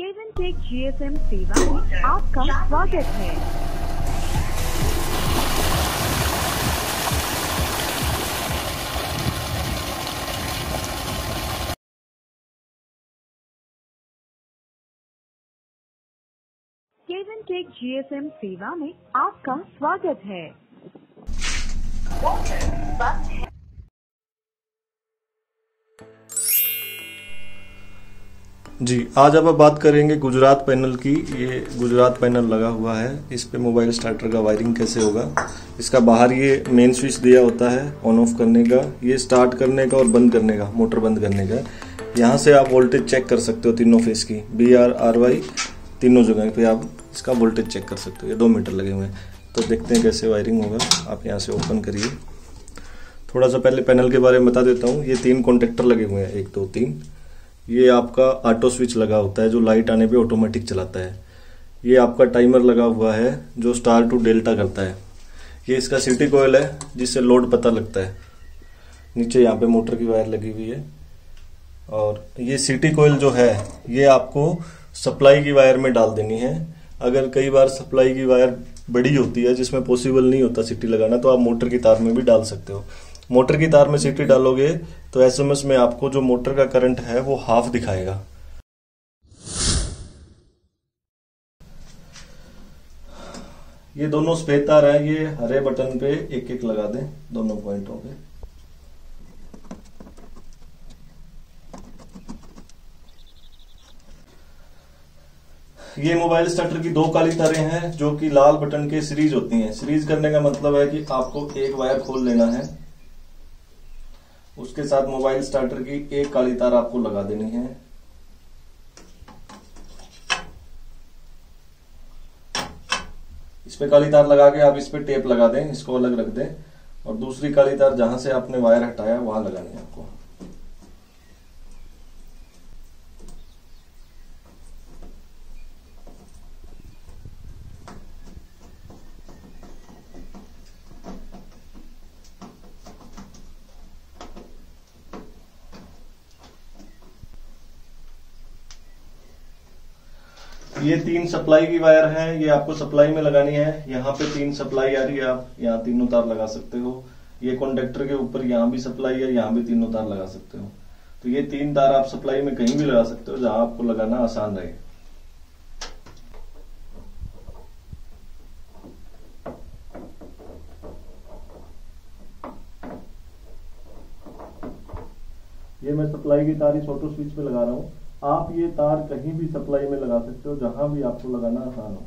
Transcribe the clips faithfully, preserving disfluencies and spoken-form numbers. Kevin tech G S M सेवा में आपका स्वागत है। Kevin tech G S M सेवा में आपका स्वागत है। वाटर बंद है। जी, आज अब बात करेंगे गुजरात पैनल की। ये गुजरात पैनल लगा हुआ है, इस पे मोबाइल स्टार्टर का वायरिंग कैसे होगा। इसका बाहर ये मेन स्विच दिया होता है ऑन ऑफ करने का, ये स्टार्ट करने का और बंद करने का, मोटर बंद करने का। यहाँ से आप वोल्टेज चेक कर सकते हो तीनों फेस की, बी आर आर वाई तीनों जगह पे आप इसका वोल्टेज चेक कर सकते हो। ये दो मीटर लगे हुए हैं, तो देखते हैं कैसे वायरिंग होगा। आप यहाँ से ओपन करिए। थोड़ा सा पहले पैनल के बारे में बता देता हूँ। ये तीन कॉन्टेक्टर लगे हुए हैं, एक दो तीन। ये आपका ऑटो स्विच लगा होता है जो लाइट आने पे ऑटोमेटिक चलाता है। ये आपका टाइमर लगा हुआ है जो स्टार टू डेल्टा करता है। ये इसका सिटी कॉइल है जिससे लोड पता लगता है। नीचे यहाँ पे मोटर की वायर लगी हुई है। और ये सिटी कॉइल जो है ये आपको सप्लाई की वायर में डाल देनी है। अगर कई बार सप्लाई की वायर बड़ी होती है जिसमें पॉसिबल नहीं होता सिटी लगाना, तो आप मोटर की तार में भी डाल सकते हो। मोटर की तार में सिटी डालोगे तो एस एम एस में आपको जो मोटर का करंट है वो हाफ दिखाएगा। ये दोनों सफेद तार है, ये हरे बटन पे एक एक लगा दें दोनों पॉइंटों पे। ये मोबाइल स्टार्टर की दो काली तारें हैं जो कि लाल बटन के सीरीज होती हैं। सीरीज करने का मतलब है कि आपको एक वायर खोल लेना है, उसके साथ मोबाइल स्टार्टर की एक काली तार आपको लगा देनी है। इस पे काली तार लगा के आप इस पे टेप लगा दें, इसको अलग रख दें, और दूसरी काली तार जहां से आपने वायर हटाया वहां लगानी है आपको। ये तीन सप्लाई की वायर है, ये आपको सप्लाई में लगानी है। यहाँ पे तीन सप्लाई आ रही है, आप यहाँ तीनों तार लगा सकते हो। ये कॉन्टेक्टर के ऊपर यहाँ भी सप्लाई है, यहाँ भी तीनों तार लगा सकते हो। तो ये तीन तार आप सप्लाई में कहीं भी लगा सकते हो जहां आपको लगाना आसान रहे। ये मैं सप्लाई की तार इस ऑटो स्विच पे लगा रहा हूँ। आप ये तार कहीं भी सप्लाई में लगा सकते हो जहां भी आपको लगाना आसान हो।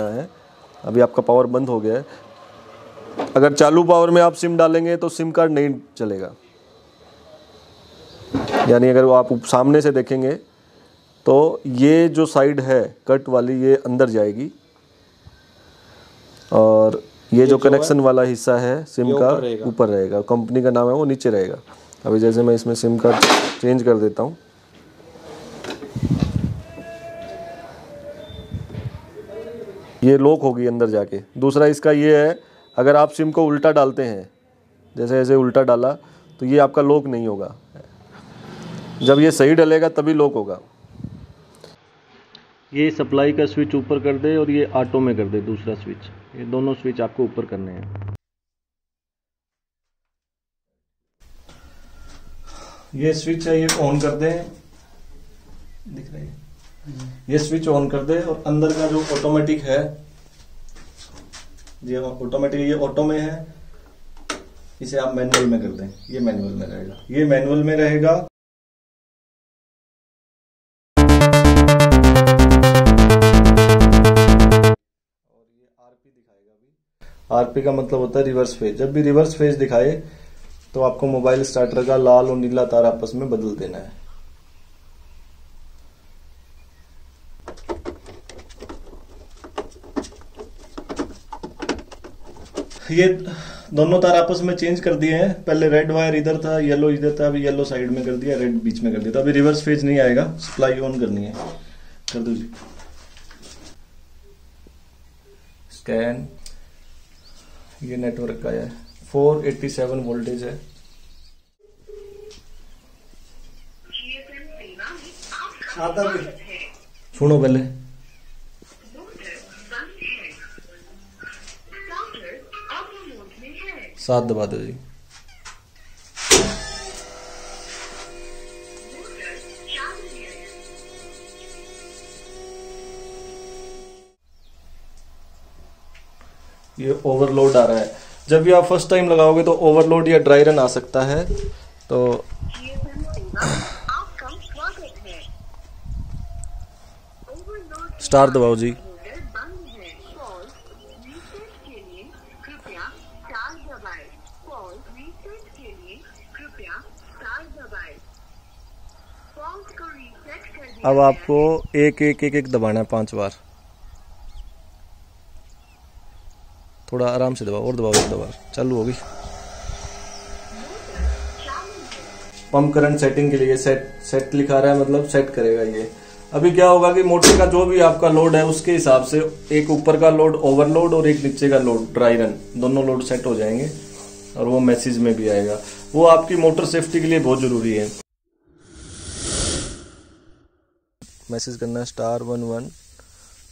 है अभी आपका पावर बंद हो गया है। अगर चालू पावर में आप सिम डालेंगे तो सिम कार्ड नहीं चलेगा। यानी अगर वो आप सामने से देखेंगे तो ये जो साइड है कट वाली ये अंदर जाएगी, और ये जो कनेक्शन वाला हिस्सा है सिम का ऊपर रहेगा, कंपनी का नाम है वो नीचे रहेगा। अभी जैसे मैं इसमें सिम कार्ड चेंज कर देता हूँ। ये लॉक होगी अंदर जाके। दूसरा इसका ये है, अगर आप सिम को उल्टा डालते हैं, जैसे ऐसे उल्टा डाला तो ये आपका लॉक नहीं होगा। जब ये सही डलेगा तभी लॉक होगा। ये सप्लाई का स्विच ऊपर कर दे और ये ऑटो में कर दे दूसरा स्विच। ये दोनों स्विच आपको ऊपर करने हैं। ये स्विच है, ये ऑन कर दे, दिख रहा है। ये स्विच ऑन कर दे और अंदर का जो ऑटोमेटिक है, ये ऑटोमेटिक ये ऑटो में है, इसे आप मैनुअल में कर दें। ये मैनुअल में रहेगा, ये मैनुअल में रहेगा। और ये आरपी दिखाएगा। आरपी का मतलब होता है रिवर्स फेज। जब भी रिवर्स फेज दिखाए तो आपको मोबाइल स्टार्टर का लाल और नीला तार आपस में बदल देना है। ये दोनों तार आपस में चेंज कर दिए हैं, पहले रेड वायर इधर था, येलो इधर था, अभी येलो साइड में कर दिया, रेड बीच में कर दिया, तो अभी रिवर्स फेज नहीं आएगा। सप्लाई ऑन करनी है, कर दो जी, स्कैन। ये नेटवर्क आया है, फोर एटी सेवन वोल्टेज है। सुनो पहले, साथ दबा दो जी। ये ओवरलोड आ रहा है, जब भी आप फर्स्ट टाइम लगाओगे तो ओवरलोड या ड्राई रन आ सकता है। तो स्टार दबाओ जी। अब आपको एक एक एक एक दबाना है पांच बार, थोड़ा आराम से दबाओ, और दबाओ, एक दबाओ, चालू होगी। पंप करंट सेटिंग के लिए सेट सेट लिखा रहा है, मतलब सेट करेगा ये। अभी क्या होगा कि मोटर का जो भी आपका लोड है उसके हिसाब से एक ऊपर का लोड ओवरलोड और एक नीचे का लोड ड्राई रन, दोनों लोड सेट हो जाएंगे और वो मैसेज में भी आएगा। वो आपकी मोटर सेफ्टी के लिए बहुत जरूरी है। मैसेज करना star one one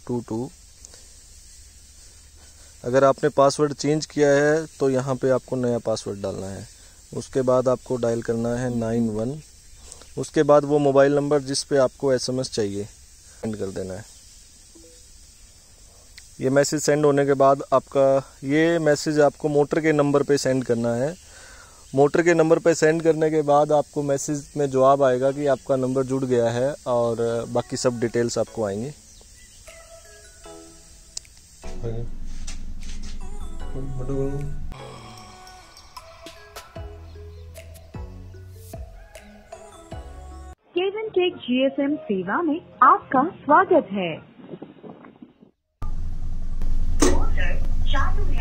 two two. अगर आपने पासवर्ड चेंज किया है तो यहाँ पे आपको नया पासवर्ड डालना है। उसके बाद आपको डायल करना है नाइन वन, उसके बाद वो मोबाइल नंबर जिस पे आपको एसएमएस चाहिए सेंड कर देना है। ये मैसेज सेंड होने के बाद आपका ये मैसेज आपको मोटर के नंबर पे सेंड करना है। मोटर के नंबर पे सेंड करने के बाद आपको मैसेज में जवाब आएगा कि आपका नंबर जुड़ गया है, और बाकी सब डिटेल्स आपको आएंगे। केविन टेक जीएसएम सेवा में आपका स्वागत है।